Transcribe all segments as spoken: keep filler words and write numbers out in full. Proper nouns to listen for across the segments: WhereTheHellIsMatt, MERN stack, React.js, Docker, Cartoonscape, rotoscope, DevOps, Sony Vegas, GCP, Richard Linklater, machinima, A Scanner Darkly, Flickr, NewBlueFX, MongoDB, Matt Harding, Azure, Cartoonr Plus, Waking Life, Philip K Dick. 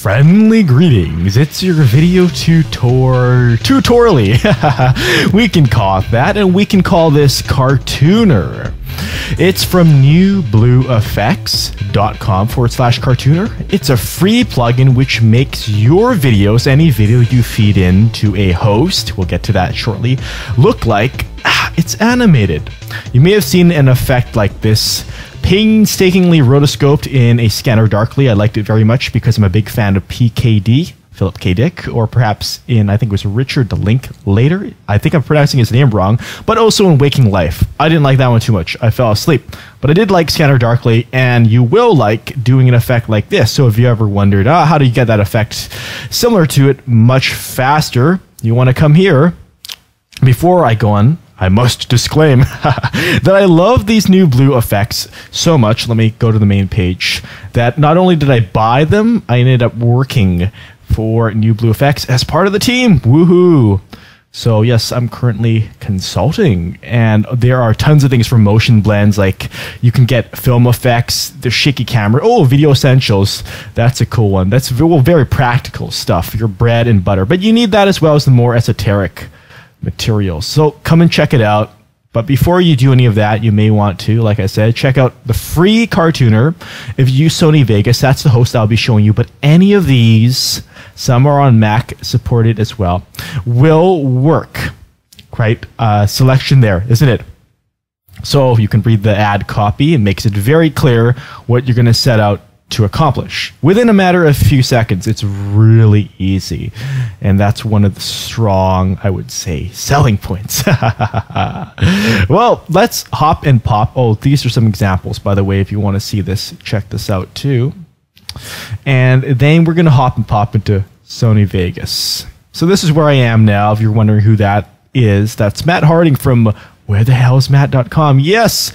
Friendly greetings, it's your video tutor... tutorially. We can call it that, and we can call this Cartoonr. It's from newbluefx.com forward slash Cartoonr. It's a free plugin which makes your videos, any video you feed into a host, we'll get to that shortly, look like ah, it's animated. You may have seen an effect like this painstakingly rotoscoped in A Scanner Darkly. I liked it very much because I'm a big fan of P K D, Philip K Dick, or perhaps in, I think it was Richard Linklater. I think I'm pronouncing his name wrong, but also in Waking Life. I didn't like that one too much. I fell asleep, but I did like Scanner Darkly, and you will like doing an effect like this. So if you ever wondered, ah, how do you get that effect similar to it much faster? You want to come here. Before I go on, I must disclaim that I love these new blue effects so much, let me go to the main page, that not only did I buy them, I ended up working for NewBlueFX as part of the team. Woohoo! So yes, I'm currently consulting, and there are tons of things for motion blends, like you can get film effects, the shaky camera, oh, video essentials, that's a cool one. That's well, very practical stuff, your bread and butter, but you need that as well as the more esoteric materials. So come and check it out. But before you do any of that, you may want to, like I said, check out the free Cartoonr. If you use Sony Vegas, that's the host I'll be showing you. But any of these, some are on Mac supported as well, will work. Right? Uh, selection there, isn't it? So you can read the ad copy. It makes it very clear what you're going to set out to accomplish within a matter of a few seconds. It's really easy, and that's one of the strong, I would say, selling points. Well, let's hop and pop. Oh, these are some examples, by the way. If you want to see this, check this out too. And then we're going to hop and pop into Sony Vegas. So this is where I am now. If you're wondering who that is, that's Matt Harding from where the hell is matt dot com. Yes,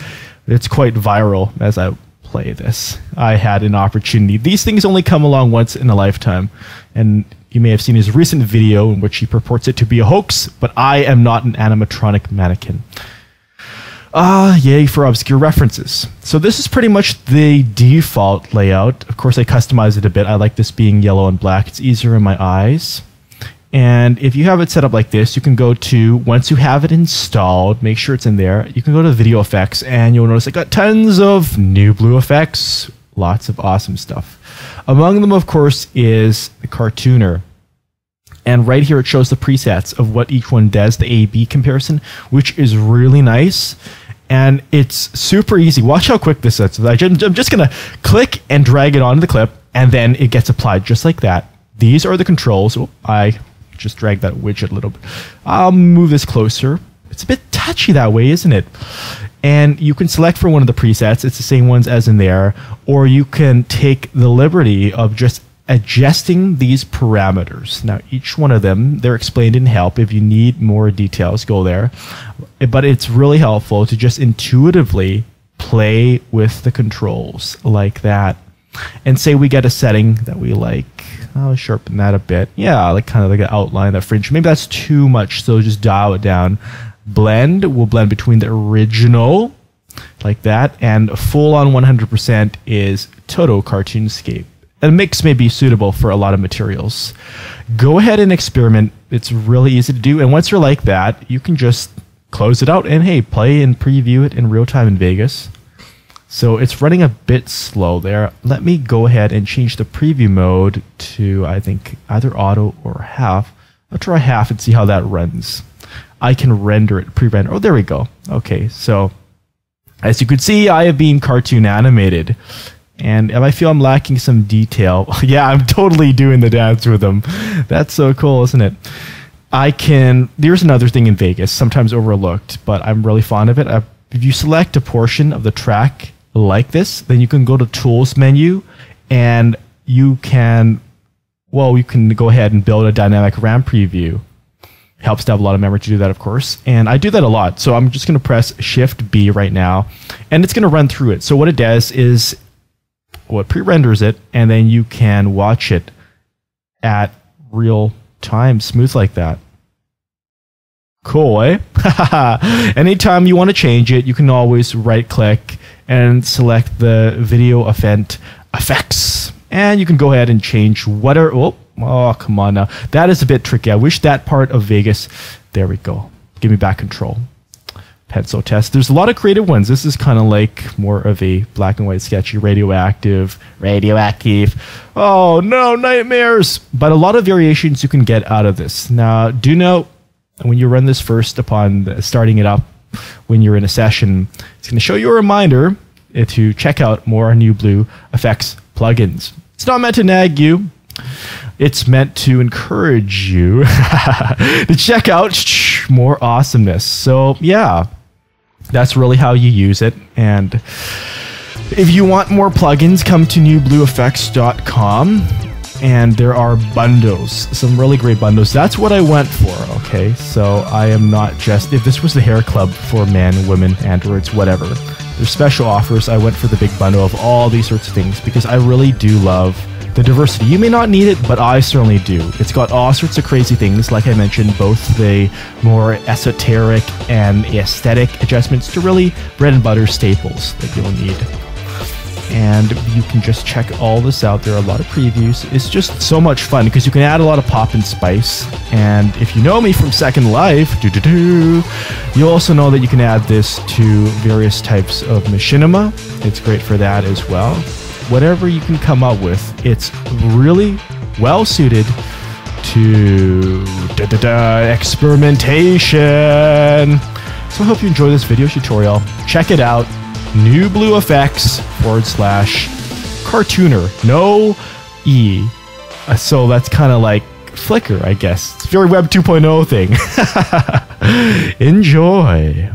it's quite viral as I play this. I had an opportunity. These things only come along once in a lifetime, and you may have seen his recent video in which he purports it to be a hoax, but I am not an animatronic mannequin. Ah, yay for obscure references. So this is pretty much the default layout. Of course, I customized it a bit. I like this being yellow and black. It's easier in my eyes. And if you have it set up like this, you can go to, once you have it installed, make sure it's in there, you can go to video effects, and you'll notice I got tons of new blue effects, lots of awesome stuff. Among them, of course, is the Cartoonr. And right here, it shows the presets of what each one does, the A B comparison, which is really nice. And it's super easy. Watch how quick this is. I'm just going to click and drag it onto the clip, and then it gets applied just like that. These are the controls. Oh, I just drag that widget a little bit. I'll move this closer. It's a bit touchy that way, isn't it? And you can select for one of the presets. It's the same ones as in there. Or you can take the liberty of just adjusting these parameters. Now, each one of them, they're explained in help. If you need more details, go there. But it's really helpful to just intuitively play with the controls like that. And say we get a setting that we like. I'll sharpen that a bit. Yeah, like kind of like an outline, that fringe. Maybe that's too much, so just dial it down. Blend, we'll blend between the original, like that, and full on one hundred percent is Toto Cartoonscape. A mix may be suitable for a lot of materials. Go ahead and experiment. It's really easy to do, and once you're like that, you can just close it out and, hey, play and preview it in real time in Vegas. So it's running a bit slow there. Let me go ahead and change the preview mode to, I think, either auto or half. I'll try half and see how that runs. I can render it, pre-render. Oh, there we go. Okay, so as you can see, I have been cartoon animated. And if I feel I'm lacking some detail, yeah, I'm totally doing the dance with them. That's so cool, isn't it? I can, there's another thing in Vegas, sometimes overlooked, but I'm really fond of it. I've, if you select a portion of the track, like this, then you can go to Tools menu, and you can, well, you can go ahead and build a dynamic RAM preview. Helps to have a lot of memory to do that, of course, and I do that a lot. So I'm just going to press Shift B right now, and it's going to run through it. So what it does is, well, it pre-renders it, and then you can watch it at real time, smooth like that. Cool, eh? Anytime you want to change it, you can always right-click and select the video event effects, And you can go ahead and change whatever. Oh, oh, come on now. That is a bit tricky. I wish that part of Vegas. There we go. Give me back control. Pencil test. There's a lot of creative ones. This is kind of like more of a black and white sketchy, radioactive, radioactive. Oh no, nightmares. But a lot of variations you can get out of this. Now, do note when you run this first upon starting it up, when you're in a session, it's going to show you a reminder to check out more NewBlueFX plugins. It's not meant to nag you. It's meant to encourage you to check out more awesomeness. So yeah, that's really how you use it. And if you want more plugins, come to new blue f x dot com, and there are bundles, some really great bundles. That's what I went for. Okay, so I am not just, if this was the hair club for men, women, androids, whatever, there's special offers. I went for the big bundle of all these sorts of things because I really do love the diversity. You may not need it, but I certainly do. It's got all sorts of crazy things, like I mentioned, both the more esoteric and aesthetic adjustments to really bread and butter staples that you'll need. And you can just check all this out. There are a lot of previews. It's just so much fun because you can add a lot of pop and spice. And if you know me from Second Life, doo -doo -doo, you also know that you can add this to various types of machinima. It's great for that as well. Whatever you can come up with, it's really well suited to da, da, da, experimentation. So I hope you enjoy this video tutorial. Check it out, NewBlueFX forward slash Cartoonr, no E. So that's kind of like Flickr, I guess. It's a very Web two point oh thing. Enjoy.